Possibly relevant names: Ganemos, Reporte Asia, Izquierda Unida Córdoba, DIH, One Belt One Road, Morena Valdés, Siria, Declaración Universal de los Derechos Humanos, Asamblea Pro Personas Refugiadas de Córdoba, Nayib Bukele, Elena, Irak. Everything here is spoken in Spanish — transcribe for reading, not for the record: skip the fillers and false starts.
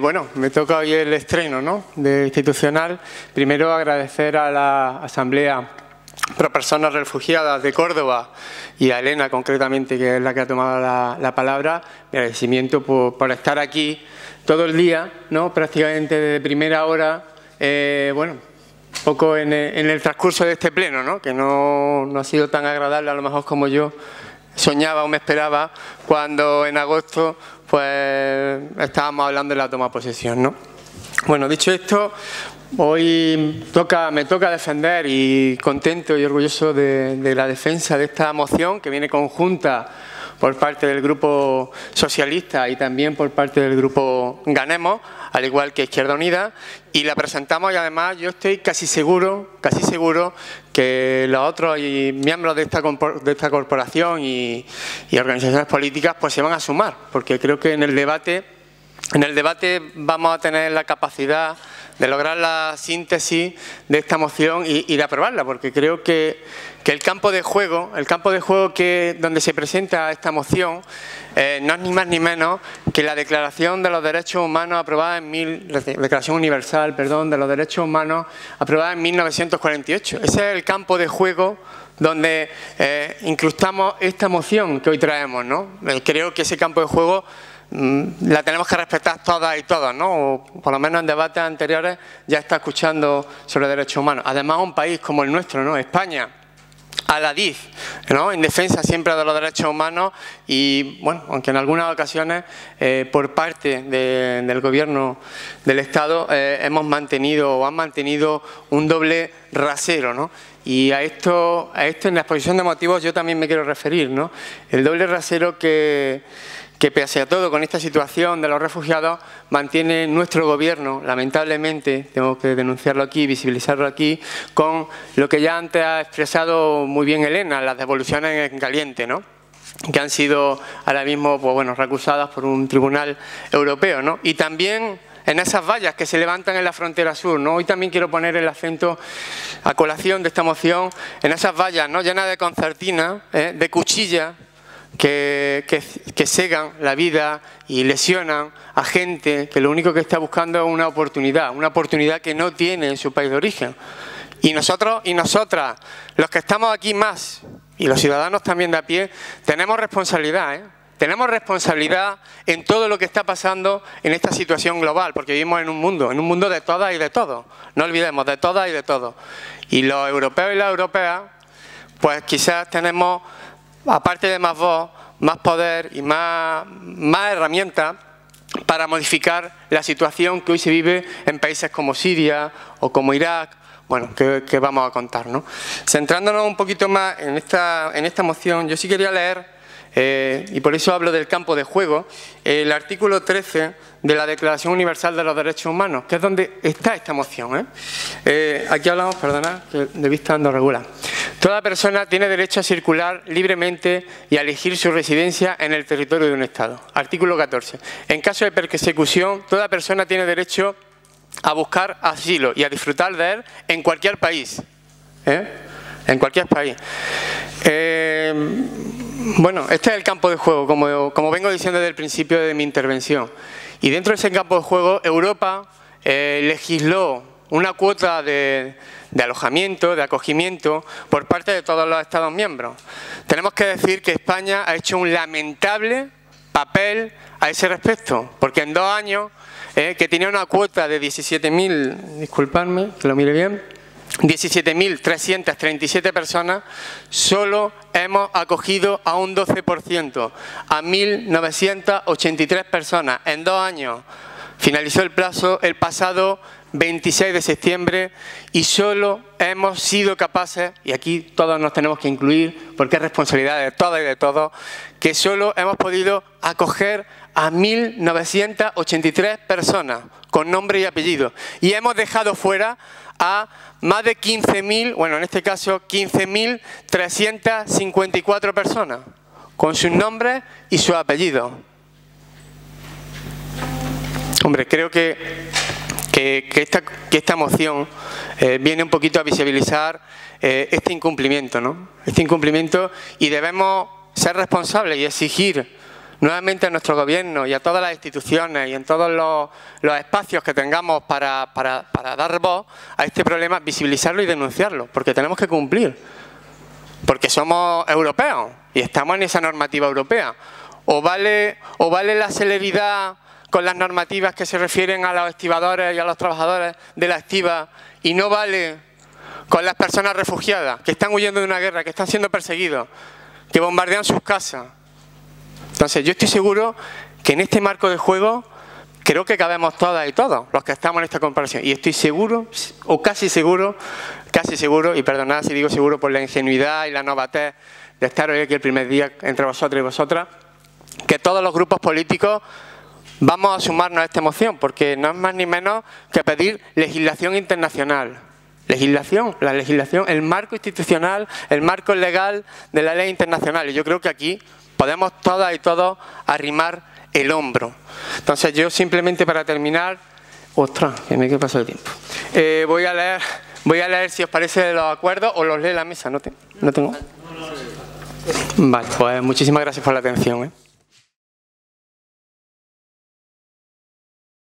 Bueno, me toca hoy el estreno, ¿no?, de institucional. Primero agradecer a la Asamblea Pro Personas Refugiadas de Córdoba y a Elena concretamente, que es la que ha tomado la palabra. Mi agradecimiento por estar aquí todo el día, ¿no?, prácticamente desde primera hora, bueno, poco en el transcurso de este pleno, ¿no?, que no ha sido tan agradable a lo mejor como yo soñaba o me esperaba cuando en agosto pues estábamos hablando de la toma de posesión, ¿no? Bueno, dicho esto, hoy me toca defender, y contento y orgulloso de la defensa de esta moción que viene conjunta por parte del Grupo Socialista y también por parte del Grupo Ganemos, al igual que Izquierda Unida, y la presentamos, y además yo estoy casi seguro que los otros miembros de esta corporación y organizaciones políticas pues se van a sumar, porque creo que en el debate vamos a tener la capacidad de lograr la síntesis de esta moción y de aprobarla, porque creo que el campo de juego donde se presenta esta moción no es ni más ni menos que la Declaración de los Derechos Humanos aprobada en Declaración Universal de los Derechos Humanos aprobada en 1948. Ese es el campo de juego donde incrustamos esta moción que hoy traemos, ¿no? Creo que ese campo de juego la tenemos que respetar todas y todos, ¿no? O por lo menos en debates anteriores ya está escuchando sobre derechos humanos. Además, un país como el nuestro, ¿no?, España, a la DIH, ¿no?, en defensa siempre de los derechos humanos, y bueno, aunque en algunas ocasiones por parte del Gobierno del Estado hemos mantenido o han mantenido un doble rasero, ¿no? Y a esto en la exposición de motivos yo también me quiero referir, ¿no? El doble rasero que pese a todo, con esta situación de los refugiados, mantiene nuestro gobierno, lamentablemente, tengo que denunciarlo aquí, visibilizarlo aquí, con lo que ya antes ha expresado muy bien Elena, las devoluciones en caliente, ¿no?, que han sido ahora mismo, pues bueno, recusadas por un tribunal europeo, ¿no? Y también en esas vallas que se levantan en la frontera sur, ¿no? Hoy también quiero poner el acento, a colación de esta moción, en esas vallas, ¿no?, llenas de concertina, de cuchilla, que cegan la vida y lesionan a gente que lo único que está buscando es una oportunidad que no tiene en su país de origen. Y nosotros y nosotras, los que estamos aquí más, y los ciudadanos también de a pie, tenemos responsabilidad, ¿eh? Tenemos responsabilidad en todo lo que está pasando en esta situación global, porque vivimos en un mundo de todas y de todos. No olvidemos, de todas y de todos. Y los europeos y las europeas, pues quizás tenemos, aparte de más voz, más poder y más herramientas para modificar la situación que hoy se vive en países como Siria o como Irak, bueno, que vamos a contar, ¿no? Centrándonos un poquito más en esta moción, yo sí quería leer, y por eso hablo del campo de juego, el artículo 13 de la Declaración Universal de los Derechos Humanos, que es donde está esta moción, ¿eh? Aquí hablamos, perdonad, que de vista ando regular. Toda persona tiene derecho a circular libremente y a elegir su residencia en el territorio de un Estado. Artículo 14. En caso de persecución, toda persona tiene derecho a buscar asilo y a disfrutar de él en cualquier país. ¿Eh? En cualquier país. Bueno, este es el campo de juego, como vengo diciendo desde el principio de mi intervención. Y dentro de ese campo de juego, Europa legisló una cuota de alojamiento, de acogimiento, por parte de todos los Estados miembros. Tenemos que decir que España ha hecho un lamentable papel a ese respecto, porque en 2 años, que tenía una cuota de 17.000, disculpadme, que lo mire bien, 17.337 personas, solo hemos acogido a un 12%, a 1.983 personas en 2 años. Finalizó el plazo el pasado 26 de septiembre y solo hemos sido capaces, y aquí todos nos tenemos que incluir porque es responsabilidad de todas y de todos, que solo hemos podido acoger a 1.983 personas con nombre y apellido, y hemos dejado fuera a más de 15.000, bueno, en este caso 15.354 personas con sus nombres y sus apellidos. Hombre, creo que esta moción viene un poquito a visibilizar este incumplimiento, ¿no? Este incumplimiento, y debemos ser responsables y exigir nuevamente a nuestro gobierno y a todas las instituciones y en todos los espacios que tengamos para dar voz a este problema, visibilizarlo y denunciarlo, porque tenemos que cumplir, porque somos europeos y estamos en esa normativa europea. O vale la celeridad con las normativas que se refieren a los estibadores y a los trabajadores de la estiba, y no vale con las personas refugiadas que están huyendo de una guerra, que están siendo perseguidos, que bombardean sus casas. Entonces, yo estoy seguro que en este marco de juego creo que cabemos todas y todos los que estamos en esta comparación. Y estoy seguro, o casi seguro, y perdonad si digo seguro por la ingenuidad y la novatez de estar hoy aquí el primer día entre vosotros y vosotras, que todos los grupos políticos vamos a sumarnos a esta moción, porque no es más ni menos que pedir legislación internacional. La legislación, el marco institucional, el marco legal de la ley internacional. Y yo creo que aquí podemos todas y todos arrimar el hombro. Entonces yo simplemente para terminar, ostras, que me he pasado el tiempo, voy a leer si os parece los acuerdos, o los lee la mesa, no tengo. Vale, pues muchísimas gracias por la atención.